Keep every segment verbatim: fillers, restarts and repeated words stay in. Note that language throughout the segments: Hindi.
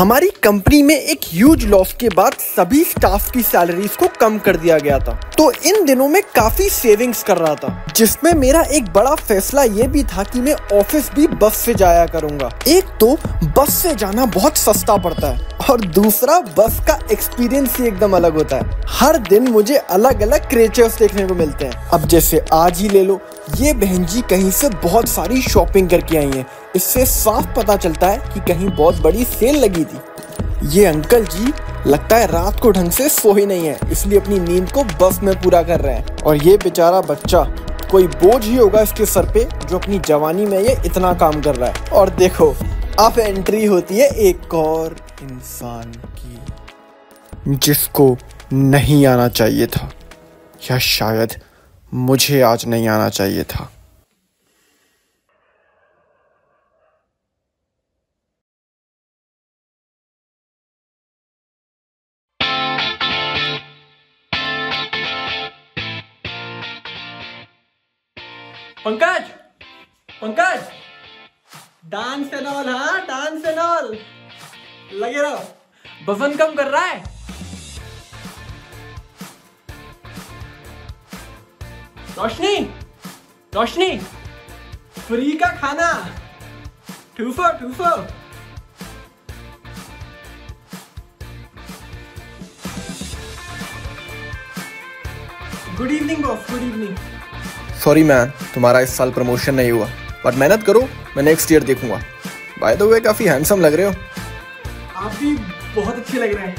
हमारी कंपनी में एक ह्यूज लॉस के बाद सभी स्टाफ की सैलरीज को कम कर दिया गया था, तो इन दिनों में काफी सेविंग्स कर रहा था, जिसमें मेरा एक बड़ा फैसला ये भी था कि मैं ऑफिस भी बस से जाया करूंगा। एक तो बस से जाना बहुत सस्ता पड़ता है और दूसरा बस का एक्सपीरियंस ही एकदम अलग होता है। हर दिन मुझे अलग अलग क्रिएचर्स देखने को मिलते हैं। अब जैसे आज ही ले लो, ये बहन जी कहीं से बहुत सारी शॉपिंग करके आई हैं। इससे साफ पता चलता है कि कहीं बहुत बड़ी सेल लगी थी। ये अंकल जी लगता है रात को ढंग से सो ही नहीं है, इसलिए अपनी नींद को बस में पूरा कर रहे हैं। और ये बेचारा बच्चा, कोई बोझ ही होगा इसके सर पे जो अपनी जवानी में ये इतना काम कर रहा है। और देखो अब एंट्री होती है एक और इंसान की, जिसको नहीं आना चाहिए था, या शायद मुझे आज नहीं आना चाहिए था। Pankaj, Pankaj, dance and all, हाँ डांस एंड ऑल लगे रहो। वजन कम कर रहा है, रोशनी रोशनी फ्री का खाना ठूफो ठूफो। Good evening boss, good evening. Sorry man, तुम्हारा इस साल प्रमोशन नहीं हुआ, बट मेहनत करो, मैं नेक्स्ट ईयर देखूंगा। बाय द वे काफी हैंडसम लग रहे हो। आप भी बहुत अच्छे लग रहे हैं।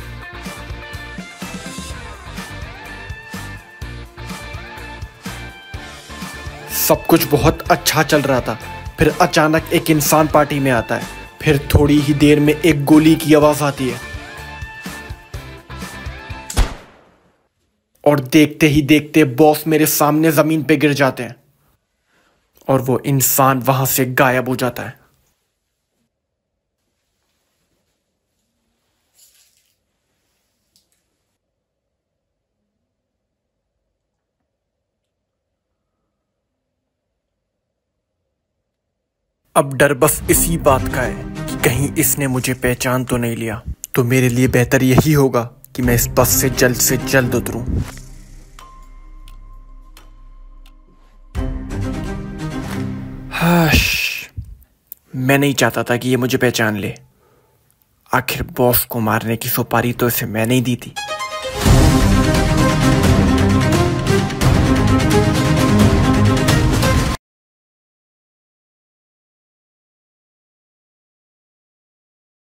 सब कुछ बहुत अच्छा चल रहा था, फिर अचानक एक इंसान पार्टी में आता है, फिर थोड़ी ही देर में एक गोली की आवाज आती है और देखते ही देखते बॉस मेरे सामने जमीन पे गिर जाते हैं और वो इंसान वहां से गायब हो जाता है। अब डर बस इसी बात का है कि कहीं इसने मुझे पहचान तो नहीं लिया, तो मेरे लिए बेहतर यही होगा कि मैं इस बस से जल्द से जल्द उतरूं। हाश, मैं नहीं चाहता था कि ये मुझे पहचान ले। आखिर बॉस को मारने की सुपारी तो इसे मैंने ही दी थी।